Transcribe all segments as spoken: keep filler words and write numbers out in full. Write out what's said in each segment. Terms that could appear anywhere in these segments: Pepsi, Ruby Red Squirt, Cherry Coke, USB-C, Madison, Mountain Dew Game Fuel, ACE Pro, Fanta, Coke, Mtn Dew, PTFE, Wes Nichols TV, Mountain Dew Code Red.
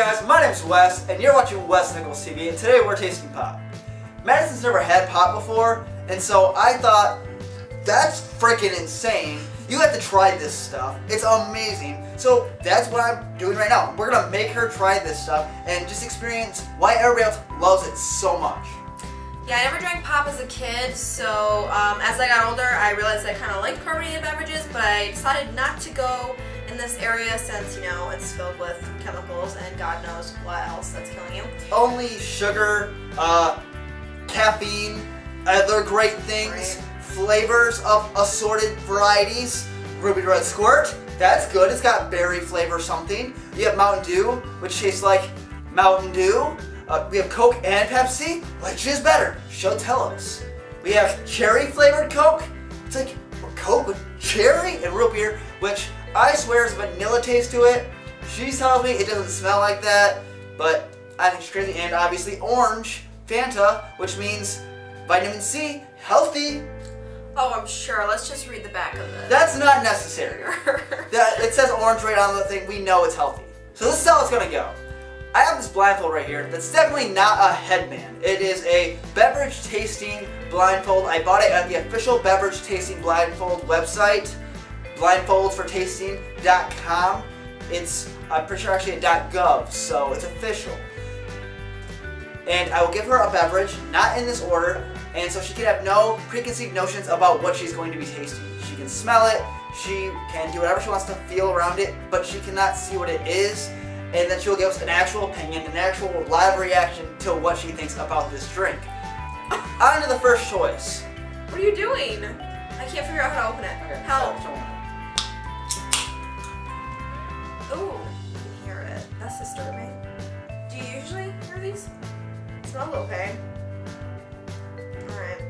guys, my name's Wes, and you're watching Wes Nichols T V, and today we're tasting pop. Madison's never had pop before, and so I thought, that's freaking insane. You have to try this stuff. It's amazing. So that's what I'm doing right now. We're gonna make her try this stuff and just experience why everybody else loves it so much. Yeah, I never drank pop as a kid, so um, as I got older, I realized I kind of liked carbonated beverages, but I decided not to go in this area since, you know, it's filled with chemicals and God knows what else that's killing you. Only sugar, uh, caffeine, other great things. Right. Flavors of assorted varieties. Ruby Red Squirt, that's good. It's got berry flavor something. You have Mountain Dew, which tastes like Mountain Dew. Uh, we have Coke and Pepsi, which is better? She'll tell us. We have cherry flavored Coke. It's like Coke with cherry and root beer, which I swear has vanilla taste to it. She tells me it doesn't smell like that, but I think she's crazy. And obviously orange, Fanta, which means vitamin C, healthy. Oh, I'm sure. Let's just read the back of this. That's not necessary. That, it says orange right on the thing. We know it's healthy. So this is how it's going to go. I have this blindfold right here that's definitely not a headband. It is a beverage tasting blindfold. I bought it at the official beverage tasting blindfold website, blindfolds for tasting dot com. It's, I'm pretty sure, actually a .gov, so it's official. And I will give her a beverage, not in this order, and so she can have no preconceived notions about what she's going to be tasting. She can smell it, she can do whatever she wants to feel around it, but she cannot see what it is, and then she'll give us an actual opinion, an actual live reaction to what she thinks about this drink. On to the first choice. What are you doing? I can't figure out how to open it. Okay. Help. Ooh, you can hear it. That's disturbing. Do you usually hear these? It smells okay. Alright.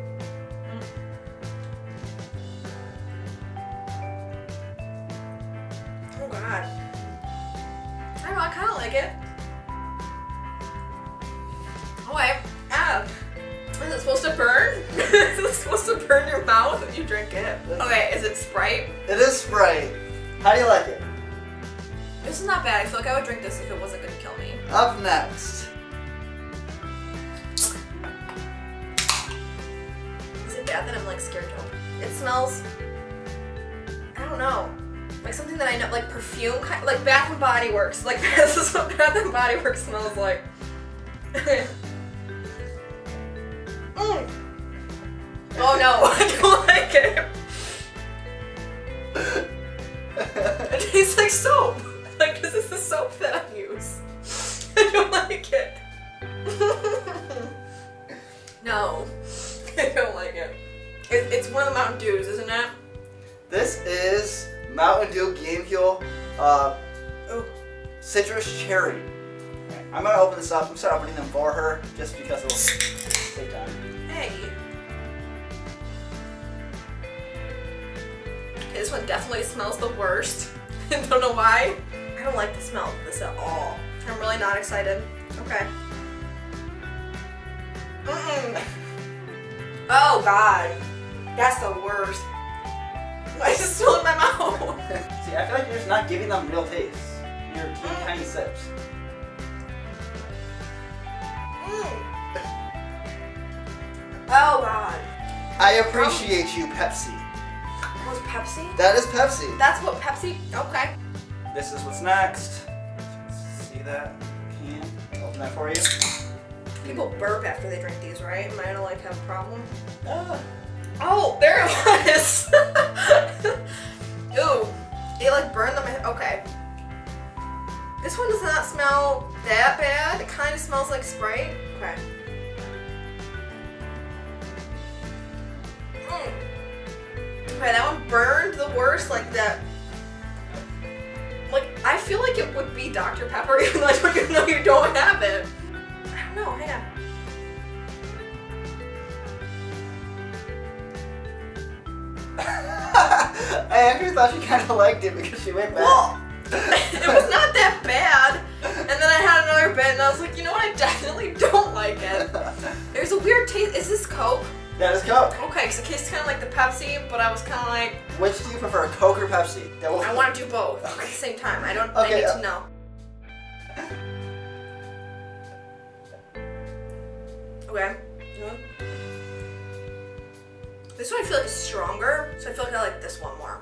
Oh god. I don't know, I kinda like it. Oh, I ah. Is it supposed to burn? Is it supposed to burn your mouth when you drink it? Okay, is it Sprite? It is Sprite. How do you like it? This is not bad. I feel like I would drink this if it wasn't gonna kill me. Up next. That I'm like scared of. It smells, I don't know, like something that I know, like perfume, kind of, like Bath and Body Works. Like this is what Bath and Body Works smells like. mm. Oh no, I don't like it. It tastes like soap. Like this is the soap that I use. I don't like it. No. I don't like it. it. It's one of the Mountain Dews, isn't it? This is Mountain Dew Game Fuel uh, Citrus Cherry. Right, I'm going to open this up. I'm going to start opening them for her just because it will take time. Hey. Okay, this one definitely smells the worst. I don't know why. I don't like the smell of this at all. I'm really not excited. Okay. Mm-mm. Oh god, that's the worst. I just spilled my mouth. See, I feel like you're just not giving them real taste. You're taking mm. tiny sips. Mm. Oh god. I appreciate oh. you, Pepsi. That was Pepsi? That is Pepsi. That's what Pepsi? Okay. This is what's next. See that? Can I open that for you? People burp after they drink these, right? Am I gonna like have a problem? Oh, oh there it was! Ooh, it like burned them. Okay. This one does not smell that bad. It kind of smells like Sprite. Okay. Mm. Okay, that one burned the worst, like that. Like, I feel like it would be Doctor Pepper, even though I don't even know you don't have it. No, hang on. I actually thought she kind of liked it because she went back. Well, it was not that bad. And then I had another bit and I was like, you know what? I definitely don't like it. There's a weird taste. Is this Coke? That is Coke. Okay, because it tastes kind of like the Pepsi, but I was kind of like... Which do you prefer, Coke or Pepsi? That I want to do both okay. at the same time. I don't. Okay, I need uh, to know. Okay. This one I feel like is stronger, so I feel like I like this one more.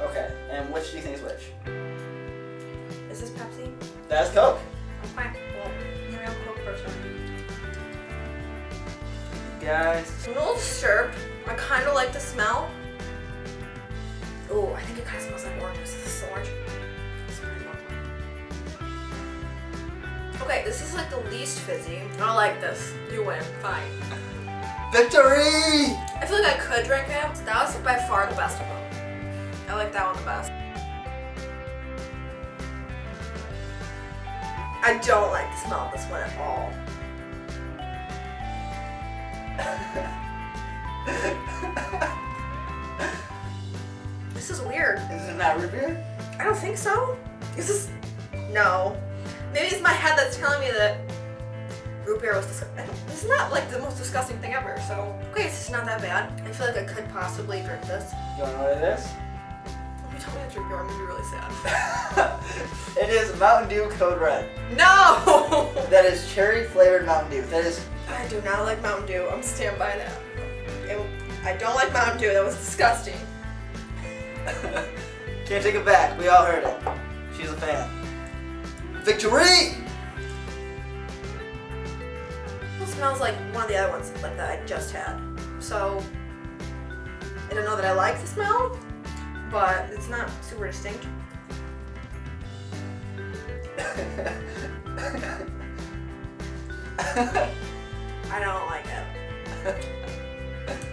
Okay, and which do you think is which? Is this Pepsi? That's Coke. That's fine. Well, maybe I'll Coke first. Guys. I'm a little disturbed. I kind of like the smell. Oh, I think it kind of smells like orange. Is this orange? Okay, this is like the least fizzy. I don't like this. You win. Fine. Victory! I feel like I could drink it. So that was by far the best of them. I like that one the best. I don't like the smell of this one at all. This is weird. Is it not root beer? I don't think so. Is this? No. Maybe it's my head that's telling me that root beer was disgusting. It's not like the most disgusting thing ever, so. Okay, it's just not that bad. I feel like I could possibly drink this. You wanna know what it is? If you tell me it's root beer, I'm gonna be really sad. It is Mountain Dew Code Red. No! That is cherry flavored Mountain Dew. That is. I do not like Mountain Dew. I'm stand by that. It, I don't like Mountain Dew. That was disgusting. Can't take it back. We all heard it. She's a fan. Victory! It smells like one of the other ones like that I just had. So, I don't know that I like the smell, but it's not super distinct. I don't like it.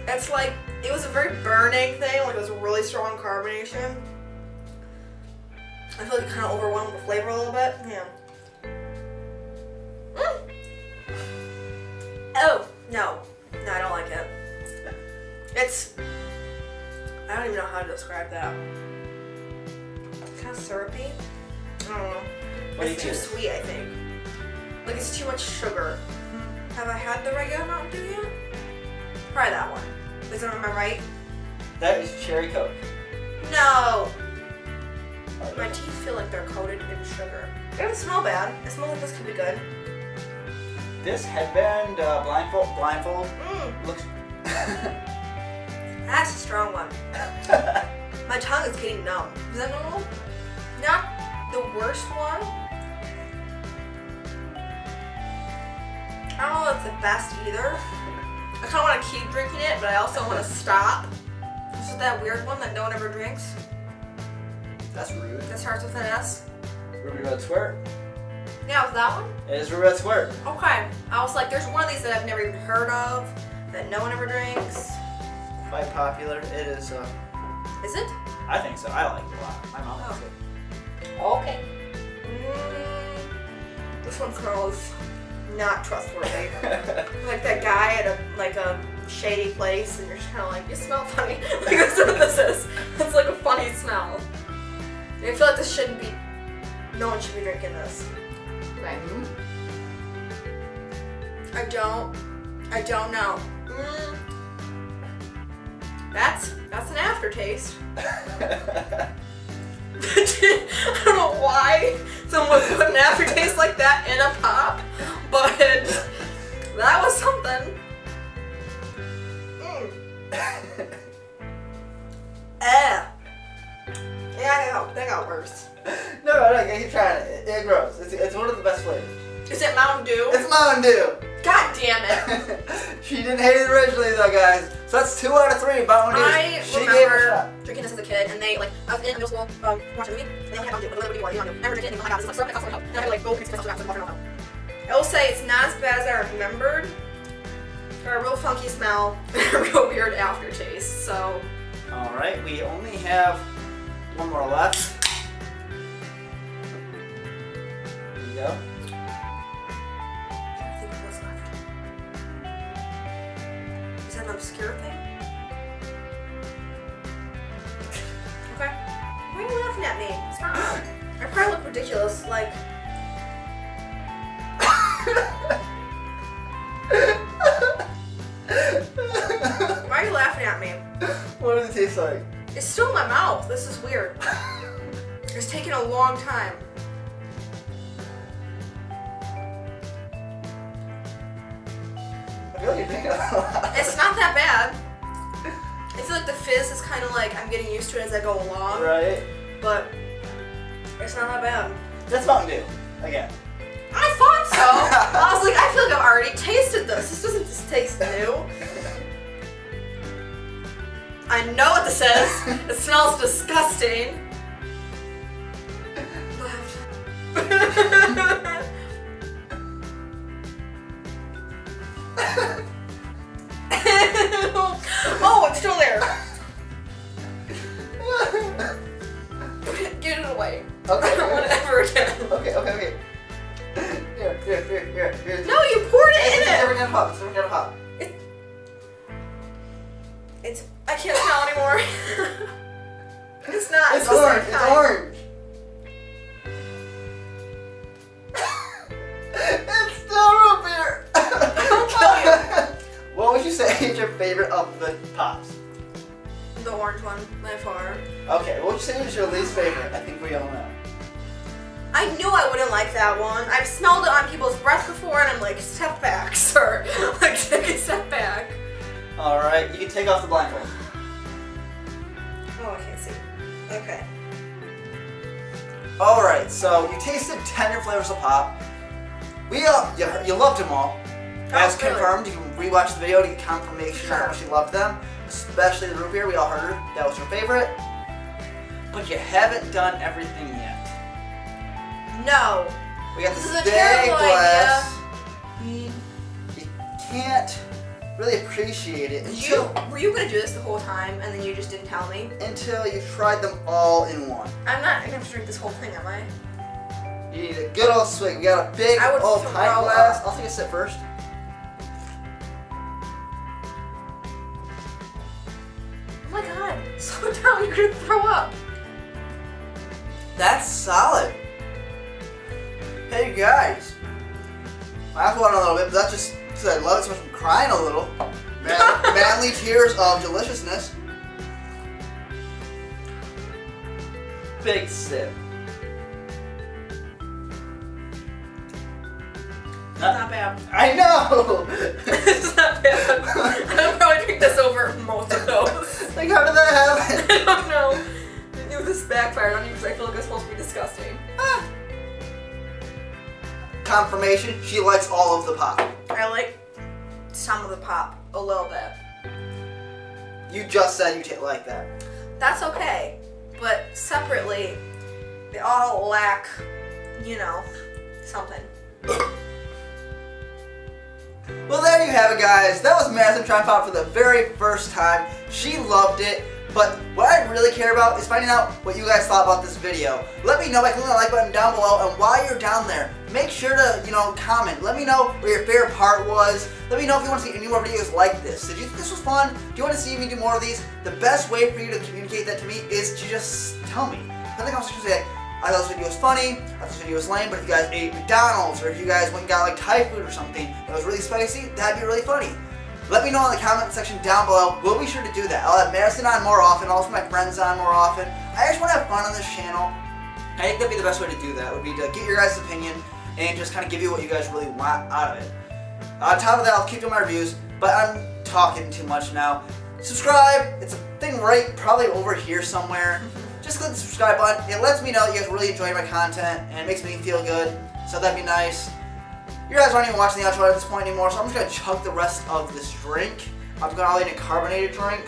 It's like, it was a very burning thing, like it was a really strong carbonation. I feel like it kind of overwhelmed the flavor a little bit. Yeah. Mm. Oh, no. No, I don't like it. It's... I don't even know how to describe that. It's kind of syrupy. I don't know. What it's do you too think? Sweet, I think. Like, it's too much sugar. Have I had the regular Mountain Dew yet? Probably that one. Is that, am I right? That is Cherry Coke. No! My teeth feel like they're coated in sugar. It doesn't smell bad. It smells like this could be good. This headband, uh, blindfold, blindfold, mm. looks... That's a strong one. My tongue is getting numb. Is that normal? Not the worst one. I don't know if it's the best either. I kind of want to keep drinking it, but I also want to stop. This is that weird one that no one ever drinks. That's rude. That starts with an S. Ruby Red Squirt. Yeah, was that one? It is Ruby Red Squirt. Okay. I was like, there's one of these that I've never even heard of, that no one ever drinks. Quite popular. It is, uh... Is it? I think so. I like it a lot. My mom likes it. Okay. Mm, this one smells not trustworthy. Like that guy at a, like a shady place, and you're just kind of like, you smell funny. Like, that's what this is. It's like a funny smell. I feel like this shouldn't be, no one should be drinking this. Okay. Mm-hmm. I don't, I don't know. Mm. That's, that's an aftertaste. I don't know why someone put an aftertaste like that in a pop, but that was something. Mm. Eh. Yeah, that got worse. No, no, no, keep trying it. It, it grows. It's, it's one of the best flavors. Is it Mountain Dew? It's Mountain Dew. God damn it. She didn't hate it originally though, guys. So that's two out of three Mountain Dew. I she remember gave it a shot. Drinking this as a kid, and they like I was in middle school um, watching a movie, and they only had Mountain Dew. Like, what do you want? You want to never drink anything. Oh my God, this is like syrup that costs my health. And I had to like go fix myself to water. I will say it's not as bad as I remembered. Got a real funky smell, and a real weird aftertaste. So. All right, we only have one more left. There you go. I think it was left. Is that an obscure thing? Okay. Why are you laughing at me? Stop. I probably look ridiculous, like. Why are you laughing at me? What does it taste like? It's still in my mouth. This is weird. It's taking a long time. Really, you're drinking a lot. It's not that bad. I feel like the fizz is kind of like I'm getting used to it as I go along. Right. But it's not that bad. That's Mountain Dew again. I thought so. I was like, I feel like I've already tasted this. This doesn't just taste new. I know what this is. It smells disgusting. Oh, it's still there. Get it away. Okay, I don't want it ever again. Okay, okay, okay. Here, here, here, here, here. No, you poured it in it. It's never gonna hop. It's never gonna hop. It's. It's. I can't smell anymore. It's not. It's orange. It's orange. It's still root beer. What would you say is your favorite of the pops? The orange one, by far. Okay, what would you say is your least favorite? I think we all know. I knew I wouldn't like that one. I've smelled it on people's breath before, and I'm like, step back, sir. Like, take a step back. All right, you can take off the blindfold. Oh, I can't see. Okay. All right, so you tasted tender flavors of pop. We all, you, you loved them all. As oh, confirmed, really? You can rewatch the video to get confirmation sure. on how much you loved them. Especially the root beer, we all heard that was your favorite. But you haven't done everything yet. No. We got this, this is a terrible glass. Idea. You can't really appreciate it until. You, were you going to do this the whole time and then you just didn't tell me? Until you tried them all in one. I'm not going to have to drink this whole thing, am I? You need a good old swig. We got a big old pint glass. I'll take a sip first. Oh my god, slow down, you're gonna throw up. That's solid. Hey guys. I have one a little bit, but that's just because I love it so much I'm crying a little. Mad, madly tears of deliciousness. Big sip. It's not bad. I know! It's not bad. I would probably drink this over most of those. Like, how did that happen? I don't know. I knew this backfired on you because I feel like it's supposed to be disgusting. Ah. Confirmation, she likes all of the pop. I like some of the pop, a little bit. You just said you didn't like that. That's okay, but separately, they all lack, you know, something. Well, there you have it, guys. That was Madison trying pop for the very first time. She loved it, but what I really care about is finding out what you guys thought about this video. Let me know by clicking the like button down below, and while you're down there, make sure to, you know, comment. Let me know what your favorite part was. Let me know if you want to see any more videos like this. Did you think this was fun? Do you want to see me do more of these? The best way for you to communicate that to me is to just tell me. I think I'm just going to say, like, I thought this video was funny, I thought this video was lame, but if you guys ate McDonald's, or if you guys went and got like Thai food or something that was really spicy, that'd be really funny. Let me know in the comment section down below. We'll be sure to do that. I'll have Madison on more often, I'll have my friends on more often. I just want to have fun on this channel. I think that'd be the best way to do that, would be to get your guys' opinion and just kind of give you what you guys really want out of it. On top of that, I'll keep doing my reviews, but I'm talking too much now. Subscribe, it's a thing right probably over here somewhere. Just click the subscribe button. It lets me know that you guys really enjoy my content and it makes me feel good, so that'd be nice. You guys aren't even watching the outro at this point anymore, so I'm just going to chug the rest of this drink. I'm going to all eat a carbonated drink.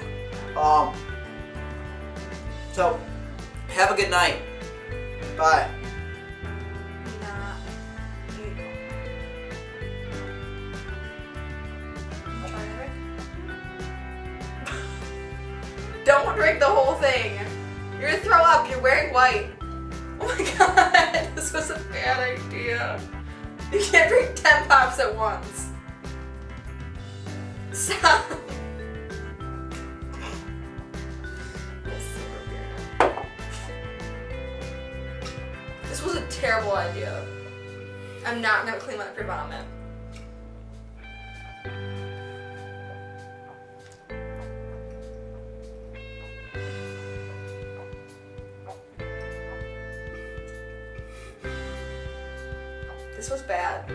Um, so, have a good night. Bye. Nah. Don't drink the whole thing. You're gonna throw up, you're wearing white. Oh my god, this was a bad idea. You can't drink ten pops at once. Stop. This was a terrible idea. I'm not gonna clean up your vomit. This was bad.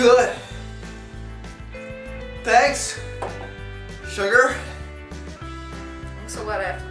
Good. Thanks, sugar. So what I have to